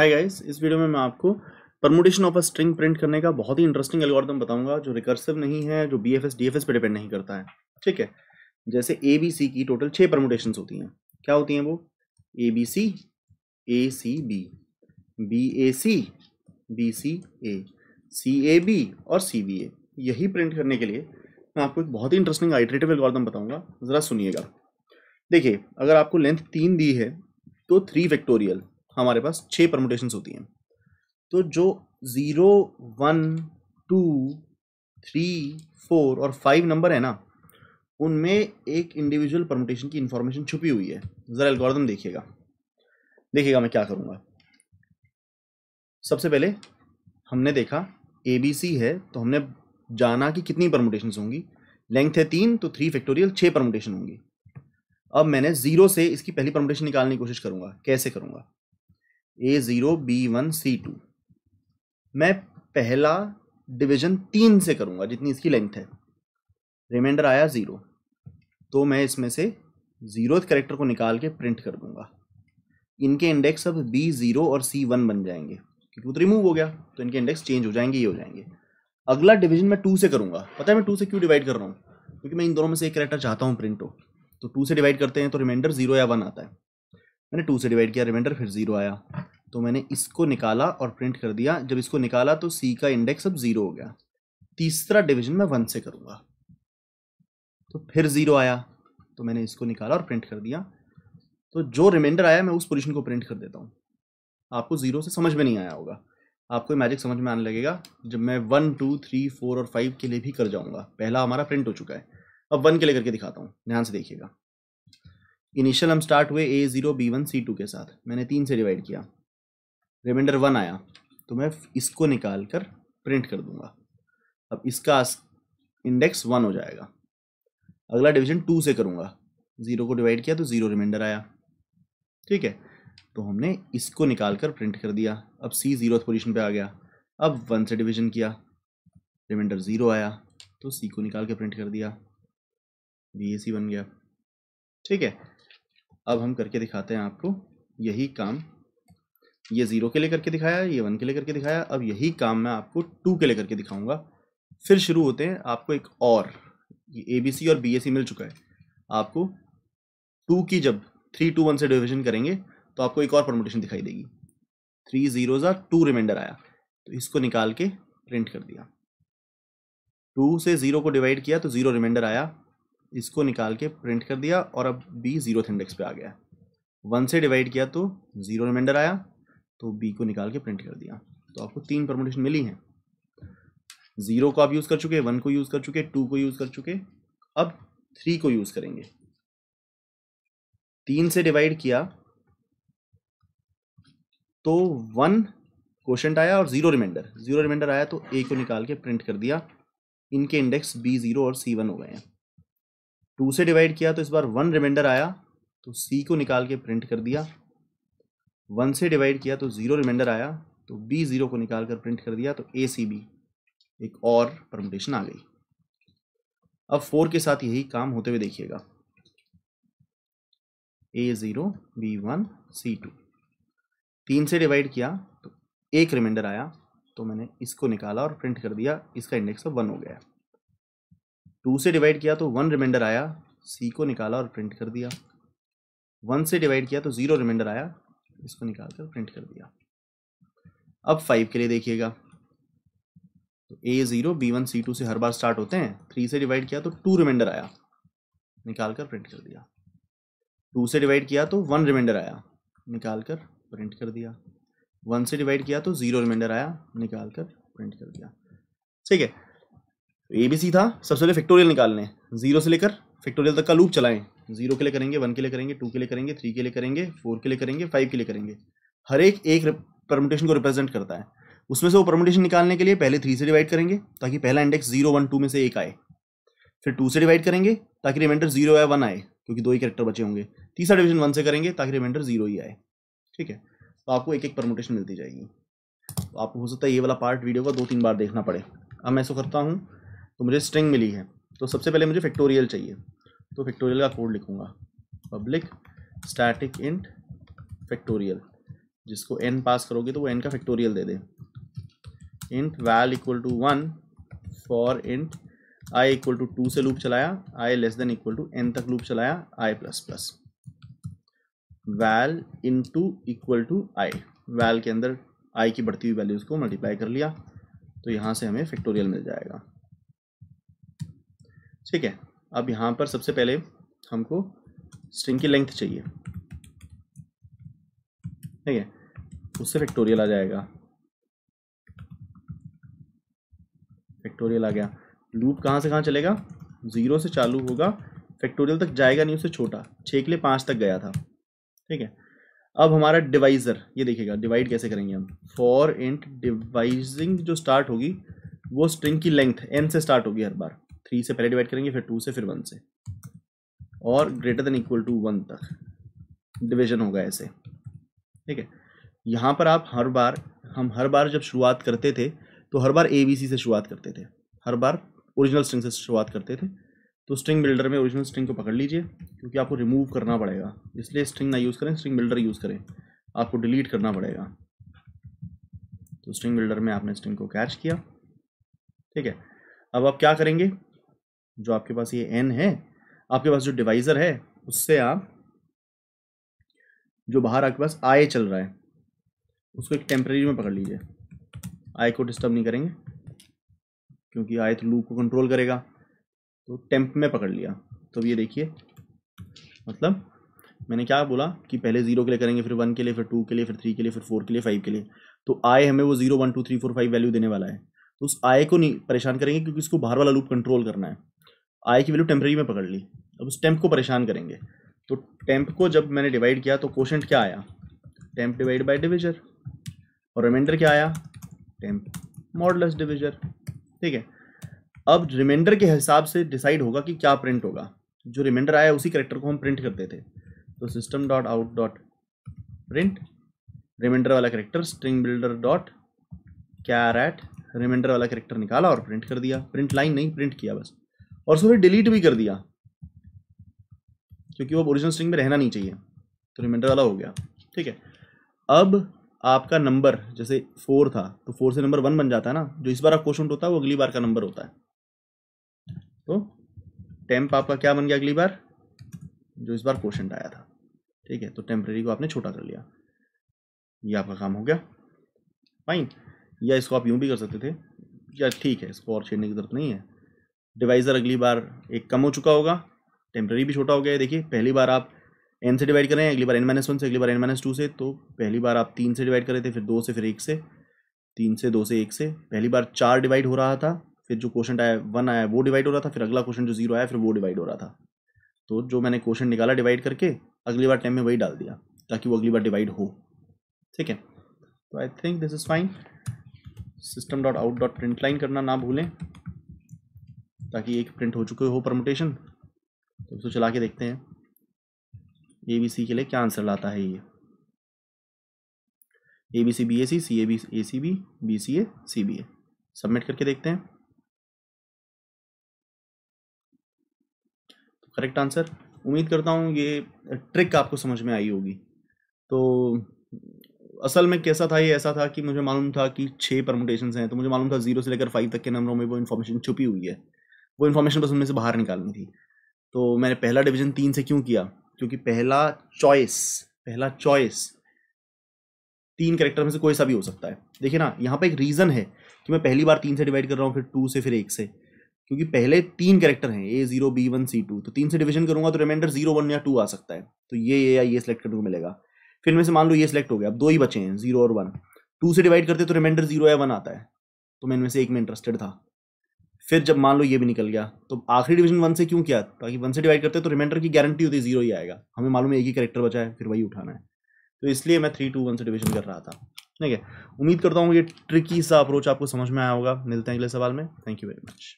Hi guys, इस video में मैं आपको permutation of a string print करने का बहुत ही इंटरेस्टिंग एल्गोरिथम बताऊंगा जो रिकर्सिव नहीं है, जो बीएफएस डीएफएस पे डिपेंड नहीं करता है। ठीक है, जैसे ए बी सी की टोटल 6 परमुटेशंस होती हैं। क्या होती हैं वो? A B C, A C B, B A C, B C A B और सी बी ए। यही प्रिंट करने के लिए मैं आपको एक बहुत ही इंटरेस्टिंग आइटरेटिव एल्गोरिथम बताऊंगा, ज़रा सुनिएगा। देखिए, अगर आपको लेंथ 3 दी है तो 3 वेक्टोरियल हमारे पास 6 परमुटेशंस होती हैं। तो जो 0, 1, 2, 3, 4 और 5 नंबर है ना, उनमें एक इंडिविजुअल परमुटेशन की इन्फॉर्मेशन छुपी हुई है। ज़रा एल्गोरिथम देखिएगा, देखिएगा मैं क्या करूँगा। सबसे पहले हमने देखा ए बी सी है, तो हमने जाना कि कितनी परमुटेशंस होंगी। लेंथ है 3 तो 3 वेक्टोरियल 6 परमुटेशन होंगी। अब मैंने 0 से इसकी पहली परमुटेशन निकालने की कोशिश करूँगा। कैसे करूँगा? A0, B1, C2। मैं पहला डिवीजन 3 से करूँगा, जितनी इसकी लेंथ है। रिमाइंडर आया 0, तो मैं इसमें से 0th करेक्टर को निकाल के प्रिंट कर दूंगा। इनके इंडेक्स अब B0 और C1 बन जाएंगे, क्योंकि वो तो रिमूव हो गया, तो इनके इंडेक्स चेंज हो जाएंगे, ये हो जाएंगे। अगला डिवीजन मैं 2 से करूँगा। पता है मैं 2 से क्यों डिवाइड कर रहा हूँ? क्योंकि मैं इन दोनों में से एक करेक्टर चाहता हूँ प्रिंट हो। तो 2 से डिवाइड करते हैं तो रिमाइंडर 0 या 1 आता है। मैंने 2 से डिवाइड किया, रिमाइंडर फिर 0 आया, तो मैंने इसको निकाला और प्रिंट कर दिया। जब इसको निकाला तो C का इंडेक्स अब 0 हो गया। तीसरा डिवीजन मैं 1 से करूँगा, तो फिर 0 आया, तो मैंने इसको निकाला और प्रिंट कर दिया। तो जो रिमाइंडर आया मैं उस पोजीशन को प्रिंट कर देता हूँ। आपको 0 से समझ में नहीं आया होगा, आपको मैजिक समझ में आने लगेगा जब मैं 1, 2, 3, 4 और 5 के लिए भी कर जाऊँगा। पहला हमारा प्रिंट हो चुका है, अब 1 के लिए करके दिखाता हूँ, ध्यान से देखिएगा। इनिशियल हम स्टार्ट हुए A0, B1, C2 के साथ। मैंने 3 से डिवाइड किया, रिमाइंडर 1 आया, तो मैं इसको निकाल कर प्रिंट कर दूंगा। अब इसका इंडेक्स 1 हो जाएगा। अगला डिवीजन 2 से करूंगा, 0 को डिवाइड किया तो 0 रिमाइंडर आया। ठीक है, तो हमने इसको निकाल कर प्रिंट कर दिया। अब C 0th पोजिशन पर आ गया। अब 1 से डिवीजन किया, रिमाइंडर 0 आया, तो C को निकाल के प्रिंट कर दिया, BAC बन गया। ठीक है, अब हम करके दिखाते हैं आपको यही काम। ये 0 के लिए करके दिखाया, ये 1 के लिए करके दिखाया, अब यही काम मैं आपको 2 के लिए करके दिखाऊंगा। फिर शुरू होते हैं, आपको एक और ABC और BAC मिल चुका है। आपको 2 की जब 3, 2, 1 से डिवीजन करेंगे तो आपको एक और परमुटेशन दिखाई देगी। 3 0s 2 रिमाइंडर आया, तो इसको निकाल के प्रिंट कर दिया। 2 से 0 को डिवाइड किया तो 0 रिमाइंडर आया, इसको निकाल के प्रिंट कर दिया, और अब B 0th इंडेक्स पे आ गया। 1 से डिवाइड किया तो 0 रिमाइंडर आया, तो B को निकाल के प्रिंट कर दिया। तो आपको 3 परमुटेशन मिली हैं। 0 को आप यूज़ कर चुके, 1 को यूज़ कर चुके, 2 को यूज़ कर चुके, अब 3 को यूज़ करेंगे। 3 से डिवाइड किया तो 1 क्वोशेंट आया और 0 रिमाइंडर आया, तो A को निकाल के प्रिंट कर दिया। इनके इंडेक्स B0 और C1 हो गए हैं। 2 से डिवाइड किया तो इस बार 1 रिमाइंडर आया, तो C को निकाल के प्रिंट कर दिया। 1 से डिवाइड किया तो 0 रिमाइंडर आया, तो B0 को निकाल कर प्रिंट कर दिया, तो ACB एक और परमुटेशन आ गई। अब 4 के साथ यही काम होते हुए देखिएगा। A0, B1, C2। 3 से डिवाइड किया तो 1 रिमाइंडर आया, तो मैंने इसको निकाला और प्रिंट कर दिया। इसका इंडेक्स अब 1 हो गया। 2 से डिवाइड किया तो 1 रिमाइंडर आया, C को निकाला और प्रिंट कर दिया। 1 से डिवाइड किया तो 0 रिमाइंडर आया, इसको निकाल कर प्रिंट कर दिया। अब 5 के लिए देखिएगा। तो A0, B1, C2 से हर बार स्टार्ट होते हैं। 3 से डिवाइड किया तो 2 रिमाइंडर आया, निकाल कर प्रिंट कर दिया। 2 से डिवाइड किया तो 1 रिमाइंडर आया, निकाल कर प्रिंट कर दिया। 1 से डिवाइड किया तो 0 रिमाइंडर आया, निकाल कर प्रिंट कर दिया। ठीक है, ABC था। सबसे पहले फैक्टोरियल निकालने, 0 से लेकर फैक्टोरियल तक का लूप चलाएं। 0 के लिए करेंगे, 1 के लिए करेंगे, 2 के लिए करेंगे, 3 के लिए करेंगे, 4 के लिए करेंगे, 5 के लिए करेंगे। हर एक परमुटेशन को रिप्रेजेंट करता है। उसमें से वो परमुटेशन निकालने के लिए पहले 3 से डिवाइड करेंगे, ताकि पहला इंडेक्स 0, 1, 2 में से 1 आए। फिर 2 से डिवाइड करेंगे ताकि रिमाइंडर 0 या 1 आए, क्योंकि 2 ही कैरेक्टर बचे होंगे। तीसरा डिवीजन 1 से करेंगे ताकि रिमाइंडर 0 ही आए। ठीक है, तो आपको एक एक परमुटेशन मिलती जाएगी। तो आपको हो सकता है ये वाला पार्ट वीडियो का 2-3 बार देखना पड़े। अब मैं ऐसा करता हूँ, तो मुझे स्ट्रिंग मिली है, तो सबसे पहले मुझे फैक्टोरियल चाहिए। तो फैक्टोरियल का कोड लिखूंगा, पब्लिक स्टैटिक इंट फैक्टोरियल। जिसको n पास करोगे तो वो n का फैक्टोरियल दे दे। Int val equal to 1 for int i equal to 2 से लूप चलाया, i less than equal to n तक लूप चलाया, i plus plus val into equal to i, val के अंदर i की बढ़ती हुई वैल्यूज को मल्टीप्लाई कर लिया तो यहाँ से हमें फैक्टोरियल मिल जाएगा। ठीक है, अब यहाँ पर सबसे पहले हमको स्ट्रिंग की लेंथ चाहिए, ठीक है, उससे फैक्टोरियल आ जाएगा। फैक्टोरियल आ गया, लूप कहाँ से कहाँ चलेगा, 0 से चालू होगा, फैक्टोरियल तक जाएगा नहीं, उससे छोटा, 6 के लिए 5 तक गया था। ठीक है, अब हमारा डिवाइज़र ये देखिएगा डिवाइड कैसे करेंगे हम। फॉर इंट डिवाइजिंग जो स्टार्ट होगी वो स्ट्रिंग की लेंथ एन से स्टार्ट होगी, हर बार 3 से पहले डिवाइड करेंगे, फिर 2 से, फिर 1 से, और ग्रेटर देन इक्वल टू 1 तक डिवीजन होगा ऐसे। ठीक है, यहाँ पर आप हर बार, हम हर बार जब शुरुआत करते थे तो हर बार ABC से शुरुआत करते थे, हर बार ओरिजिनल स्ट्रिंग से शुरुआत करते थे। तो स्ट्रिंग बिल्डर में ओरिजिनल स्ट्रिंग को पकड़ लीजिए, क्योंकि आपको रिमूव करना पड़ेगा, इसलिए स्ट्रिंग ना यूज़ करें, स्ट्रिंग बिल्डर यूज़ करें, आपको डिलीट करना पड़ेगा। तो स्ट्रिंग बिल्डर में आपने स्ट्रिंग को कैच किया। ठीक है, अब आप क्या करेंगे, जो आपके पास ये n है, आपके पास जो डिवाइज़र है उससे आप जो बाहर आपके पास i चल रहा है उसको एक टेम्परेरी में पकड़ लीजिए, i को डिस्टर्ब नहीं करेंगे क्योंकि i तो लूप को कंट्रोल करेगा, तो टेम्प में पकड़ लिया। तो ये देखिए, मतलब मैंने क्या बोला कि पहले 0 के लिए करेंगे, फिर 1 के लिए, फिर 2 के लिए, फिर 3 के लिए, फिर 4 के लिए, 5 के लिए, तो i हमें वो 0 1 2 3 4 5 वैल्यू देने वाला है। तो उस i को नहीं परेशान करेंगे क्योंकि उसको बाहर वाला लूप कंट्रोल करना है, i की वैल्यू टेम्परेरी में पकड़ ली। अब उस टेम्प को परेशान करेंगे, तो टेम्प को जब मैंने डिवाइड किया तो कोशेंट क्या आया, टेम्प डिवाइड बाय डिविजर, और रिमाइंडर क्या आया, टेम्प मॉडुलस डिविजर। ठीक है, अब रिमाइंडर के हिसाब से डिसाइड होगा कि क्या प्रिंट होगा, जो रिमाइंडर आया उसी करेक्टर को हम प्रिंट करते थे। तो system dot out dot print remainder वाला character, string builder dot charAt remainder वाला करेक्टर निकाला और प्रिंट कर दिया, प्रिंट लाइन नहीं प्रिंट किया बस, और उसको डिलीट भी कर दिया क्योंकि वो ओरिजिनल स्ट्रिंग में रहना नहीं चाहिए, तो रिमाइंडर वाला हो गया। ठीक है, अब आपका नंबर जैसे 4 था तो 4 से नंबर 1 बन जाता है ना, जो इस बार आपका क्वोशेंट होता है वो अगली बार का नंबर होता है। तो टेम्प आपका क्या बन गया अगली बार, जो इस बार क्वोशेंट आया था। ठीक है, तो टेम्परेरी को आपने छोटा कर लिया, ये आपका काम हो गया, फाइन। या इसको आप यूँ भी कर सकते थे, या ठीक है इसको और छेड़ने की ज़रूरत नहीं है। डिवाइज़र अगली बार एक कम हो चुका होगा, टेम्परेरी भी छोटा हो गया है। देखिए, पहली बार आप n से डिवाइड कर रहे हैं, अगली बार n-1 से, अगली बार n-2 से। तो पहली बार आप 3 से डिवाइड कर रहे थे, फिर 2 से, फिर 1 से, 3 से, 2 से, 1 से। पहली बार 4 डिवाइड हो रहा था, फिर जो क्वोशेंट आया 1 आया वो डिवाइड हो रहा था, फिर अगला क्वोशेंट जो 0 आया फिर वो डिवाइड हो रहा था। तो जो मैंने क्वोशेंट निकाला डिवाइड करके, अगली बार टेम्प में वही डाल दिया ताकि वो अगली बार डिवाइड हो। ठीक है, तो I think this is fine. System dot out dot print line करना ना भूलें ताकि एक प्रिंट हो चुके हो परमुटेशन। तो इसको चला के देखते हैं ABC के लिए क्या आंसर लाता है। ये ABC BAC CAB ACB BCA CBA submit करके देखते हैं। तो करेक्ट आंसर, उम्मीद करता हूँ ये ट्रिक आपको समझ में आई होगी। तो असल में कैसा था ये, ऐसा था कि मुझे मालूम था कि 6 परमुटेशंस हैं, तो मुझे मालूम था 0 से लेकर 5 तक के नंबरों में वो इन्फॉर्मेशन छुपी हुई है, वो इन्फॉर्मेशन बस उनमें से बाहर निकालनी थी। तो मैंने पहला डिवीज़न 3 से क्यों किया, क्योंकि पहला चॉइस 3 कैरेक्टर में से कोई सा भी हो सकता है। देखिए ना, यहाँ पे एक रीज़न है कि मैं पहली बार 3 से डिवाइड कर रहा हूँ, फिर 2 से, फिर 1 से, क्योंकि पहले 3 कैरेक्टर हैं A0 B1 C2। तो 3 से डिवीजन करूँगा तो रिमाइंडर 0 1 या 2 आ सकता है, तो ये या ये सिलेक्ट करने को मिलेगा। फिर में से मान लो ये सिलेक्ट हो गया, अब 2 ही बचे हैं 0 और 1। 2 से डिवाइड करते तो रिमाइंडर 0 या 1 आता है, तो मैं इनमें से एक में इंटरेस्टेड था। फिर जब मान लो ये भी निकल गया, तो आखिरी डिवीजन 1 से क्यों किया, ताकि 1 से डिवाइड करते तो रिमाइंडर की गारंटी होती है 0 ही आएगा, हमें मालूम है एक ही कैरेक्टर बचा है, फिर वही उठाना है। तो इसलिए मैं 3 2 1 से डिवीजन कर रहा था। ठीक है, उम्मीद करता हूँ ये ट्रिकी सा अप्रोच आपको समझ में आया होगा। मिलते हैं अगले सवाल में, थैंक यू वेरी मच।